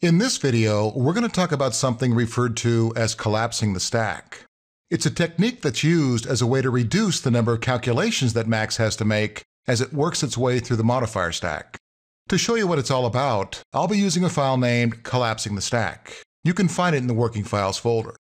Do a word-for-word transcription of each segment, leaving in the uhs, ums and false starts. In this video, we're going to talk about something referred to as collapsing the stack. It's a technique that's used as a way to reduce the number of calculations that Max has to make as it works its way through the modifier stack. To show you what it's all about, I'll be using a file named Collapsing the Stack. You can find it in the Working Files folder.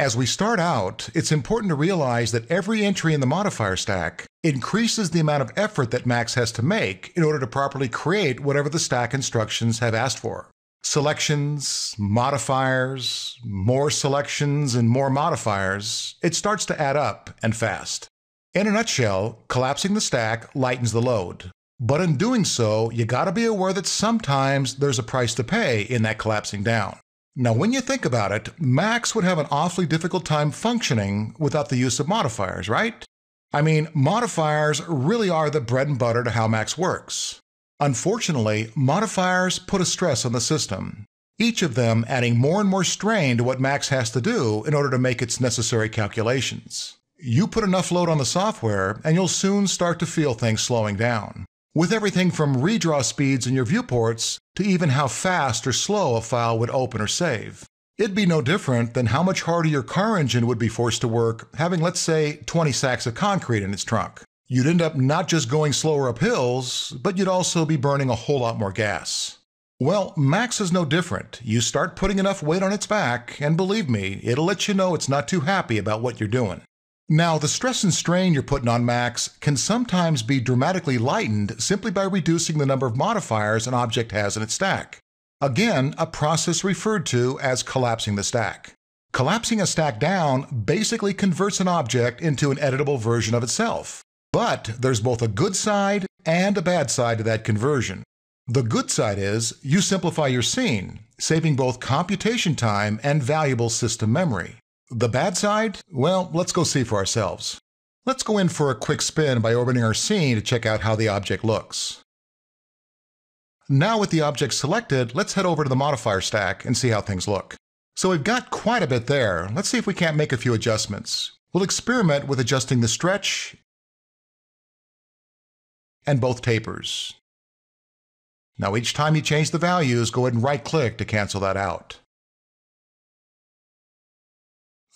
As we start out, it's important to realize that every entry in the modifier stack increases the amount of effort that Max has to make in order to properly create whatever the stack instructions have asked for. Selections, modifiers, more selections, and more modifiers, it starts to add up, and fast. In a nutshell, collapsing the stack lightens the load. But in doing so, you gotta be aware that sometimes there's a price to pay in that collapsing down. Now when you think about it, Max would have an awfully difficult time functioning without the use of modifiers, right? I mean, modifiers really are the bread and butter to how Max works. Unfortunately, modifiers put a stress on the system, each of them adding more and more strain to what Max has to do in order to make its necessary calculations. You put enough load on the software, and you'll soon start to feel things slowing down, with everything from redraw speeds in your viewports to even how fast or slow a file would open or save. It'd be no different than how much harder your car engine would be forced to work having, let's say, twenty sacks of concrete in its trunk. You'd end up not just going slower up hills, but you'd also be burning a whole lot more gas. Well, Max is no different. You start putting enough weight on its back, and believe me, it'll let you know it's not too happy about what you're doing. Now, the stress and strain you're putting on Max can sometimes be dramatically lightened simply by reducing the number of modifiers an object has in its stack. Again, a process referred to as collapsing the stack. Collapsing a stack down basically converts an object into an editable version of itself. But there's both a good side and a bad side to that conversion. The good side is you simplify your scene, saving both computation time and valuable system memory. The bad side? Well, let's go see for ourselves. Let's go in for a quick spin by orbiting our scene to check out how the object looks. Now with the object selected, let's head over to the modifier stack and see how things look. So we've got quite a bit there. Let's see if we can't make a few adjustments. We'll experiment with adjusting the stretch and both tapers. Now each time you change the values, go ahead and right-click to cancel that out.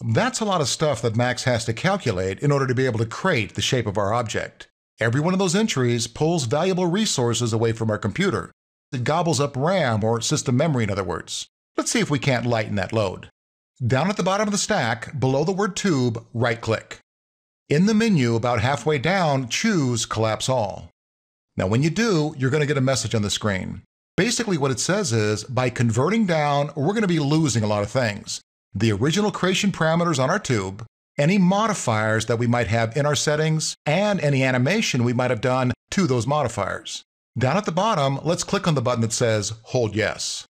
That's a lot of stuff that Max has to calculate in order to be able to create the shape of our object. Every one of those entries pulls valuable resources away from our computer. It gobbles up RAM, or system memory in other words. Let's see if we can't lighten that load. Down at the bottom of the stack, below the word tube, right-click. In the menu, about halfway down, choose Collapse All. Now when you do, you're going to get a message on the screen. Basically what it says is, by converting down, we're going to be losing a lot of things. The original creation parameters on our tube, any modifiers that we might have in our settings, and any animation we might have done to those modifiers. Down at the bottom, let's click on the button that says Hold Yes.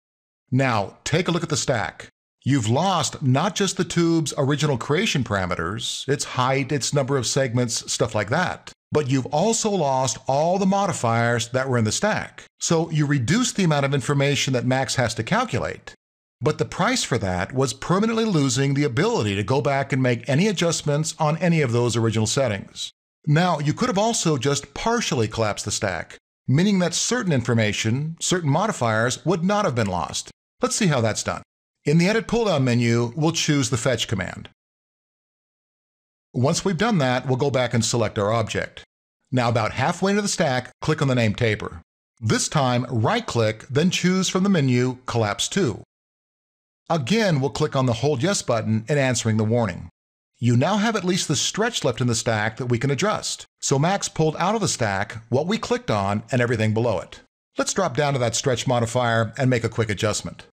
Now, take a look at the stack. You've lost not just the tube's original creation parameters, its height, its number of segments, stuff like that, but you've also lost all the modifiers that were in the stack. So you reduce the amount of information that Max has to calculate. But the price for that was permanently losing the ability to go back and make any adjustments on any of those original settings. Now, you could have also just partially collapsed the stack, meaning that certain information, certain modifiers, would not have been lost. Let's see how that's done. In the Edit pull-down menu, we'll choose the Fetch command. Once we've done that, we'll go back and select our object. Now about halfway into the stack, click on the name Taper. This time, right-click, then choose from the menu Collapse two. Again, we'll click on the Hold Yes button and answering the warning. You now have at least the stretch left in the stack that we can adjust. So Max pulled out of the stack what we clicked on and everything below it. Let's drop down to that stretch modifier and make a quick adjustment.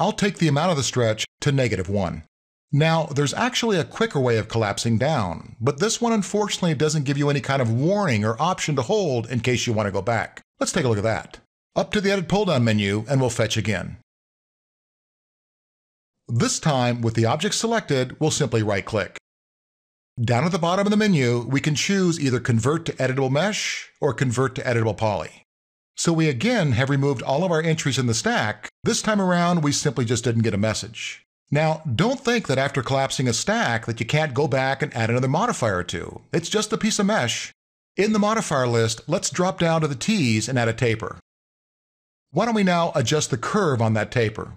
I'll take the amount of the stretch to negative one. Now, there's actually a quicker way of collapsing down, but this one unfortunately doesn't give you any kind of warning or option to hold in case you want to go back. Let's take a look at that. Up to the Edit pull-down menu, and we'll fetch again. This time, with the object selected, we'll simply right-click. Down at the bottom of the menu, we can choose either Convert to Editable Mesh or Convert to Editable Poly. So we again have removed all of our entries in the stack. This time around, we simply just didn't get a message. Now, don't think that after collapsing a stack that you can't go back and add another modifier or two. It's just a piece of mesh. In the modifier list, let's drop down to the T's and add a taper. Why don't we now adjust the curve on that taper?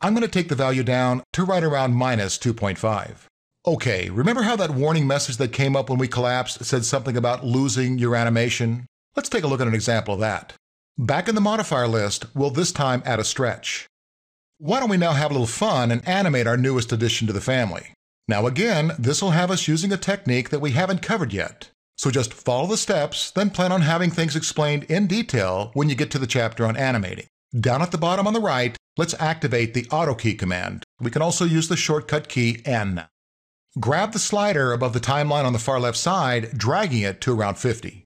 I'm going to take the value down to right around minus two point five. Okay, remember how that warning message that came up when we collapsed said something about losing your animation? Let's take a look at an example of that. Back in the modifier list, we'll this time add a stretch. Why don't we now have a little fun and animate our newest addition to the family? Now again, this will have us using a technique that we haven't covered yet. So just follow the steps, then plan on having things explained in detail when you get to the chapter on animating. Down at the bottom on the right, let's activate the Auto Key command. We can also use the shortcut key N. Grab the slider above the timeline on the far left side, dragging it to around fifty.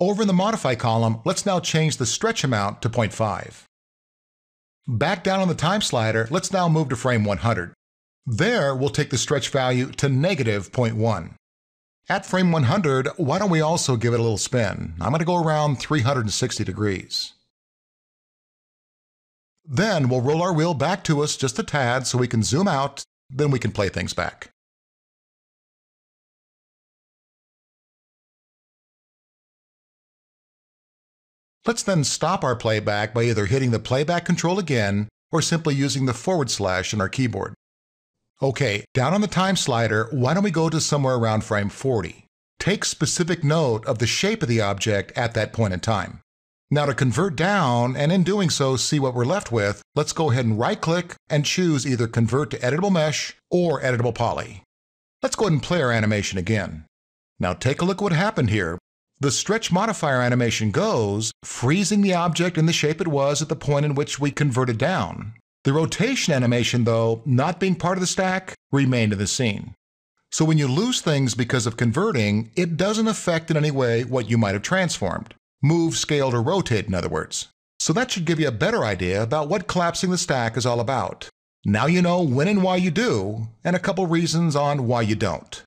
Over in the Modify column, let's now change the stretch amount to zero point five. Back down on the time slider, let's now move to frame one hundred. There, we'll take the stretch value to negative zero point one. At frame one hundred, why don't we also give it a little spin? I'm going to go around three hundred sixty degrees. Then we'll roll our wheel back to us just a tad so we can zoom out, then we can play things back. Let's then stop our playback by either hitting the playback control again or simply using the forward slash in our keyboard. Okay, down on the time slider, why don't we go to somewhere around frame forty? Take specific note of the shape of the object at that point in time. Now to convert down, and in doing so see what we're left with, let's go ahead and right-click and choose either Convert to Editable Mesh or Editable Poly. Let's go ahead and play our animation again. Now take a look at what happened here. The stretch modifier animation goes, freezing the object in the shape it was at the point in which we converted down. The rotation animation, though, not being part of the stack, remained in the scene. So when you lose things because of converting, it doesn't affect in any way what you might have transformed. Move, scaled, or rotate, in other words. So that should give you a better idea about what collapsing the stack is all about. Now you know when and why you do, and a couple reasons on why you don't.